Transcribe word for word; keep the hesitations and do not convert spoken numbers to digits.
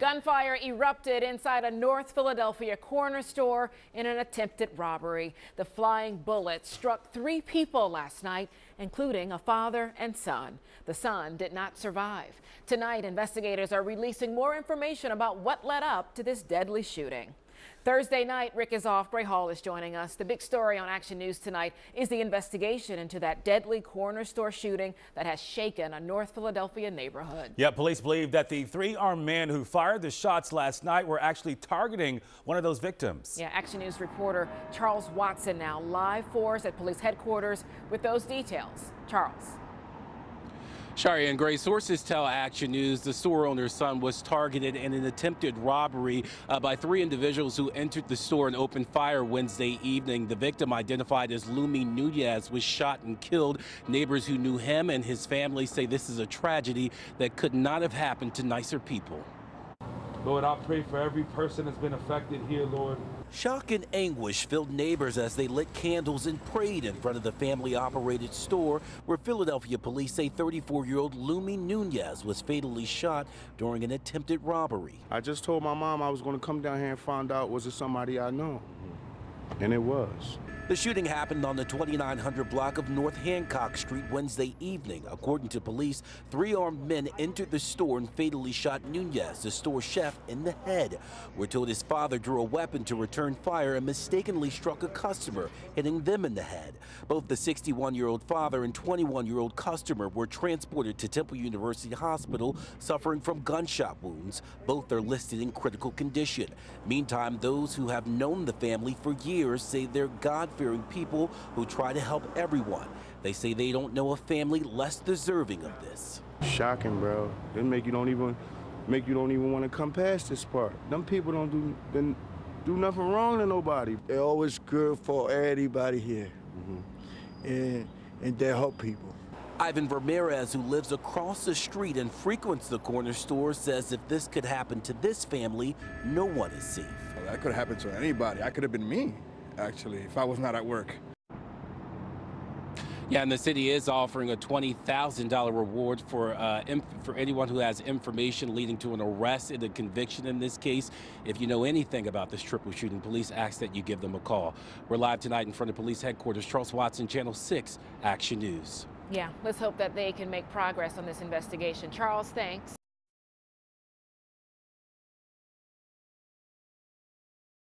Gunfire erupted inside a North Philadelphia corner store in an attempted robbery. The flying bullet struck three people last night, including a father and son. The son did not survive. Tonight, investigators are releasing more information about what led up to this deadly shooting. Thursday night, Rick is off. Bray Hall is joining us. The big story on Action News tonight is the investigation into that deadly corner store shooting that has shaken a North Philadelphia neighborhood. Yeah, police believe that the three armed men who fired the shots last night were actually targeting one of those victims. Yeah, Action News reporter Charles Watson now live for us at police headquarters with those details. Charles. Shari and Gray, sources tell Action News the store owner's son was targeted in an attempted robbery uh, by three individuals who entered the store and opened fire Wednesday evening. The victim, identified as Luimi Nunez, was shot and killed. Neighbors who knew him and his family say this is a tragedy that could not have happened to nicer people. Lord, I pray for every person that's been affected here, Lord. Shock and anguish filled neighbors as they lit candles and prayed in front of the family-operated store where Philadelphia police say thirty-four-year-old Luimi Nunez was fatally shot during an attempted robbery. I just told my mom I was going to come down here and find out, was it somebody I know? And it was. The shooting happened on the twenty-nine hundred block of North Hancock Street Wednesday evening. According to police, three armed men entered the store and fatally shot Nunez, the store chef, in the head. We're told his father drew a weapon to return fire and mistakenly struck a customer, hitting them in the head. Both the sixty-one-year-old father and twenty-one-year-old customer were transported to Temple University Hospital, suffering from gunshot wounds. Both are listed in critical condition. Meantime, those who have known the family for years say they're God-fearing people who try to help everyone. They say they don't know a family less deserving of this. Shocking, bro. It make you don't even make you don't even want to come past this part. Them people don't do then do nothing wrong to nobody. They're always good for everybody here, mm-hmm. and and they help people. Ivan Bermudez, who lives across the street and frequents the corner store, says if this could happen to this family, no one is safe. Well, that could happen to anybody. That could have been me. Actually, if I was not at work. Yeah, and the city is offering a twenty thousand dollar reward for uh, for anyone who has information leading to an arrest and a conviction in this case. If you know anything about this triple shooting, police ask that you give them a call. We're live tonight in front of police headquarters. Charles Watson, Channel six, Action News. Yeah, let's hope that they can make progress on this investigation. Charles, thanks.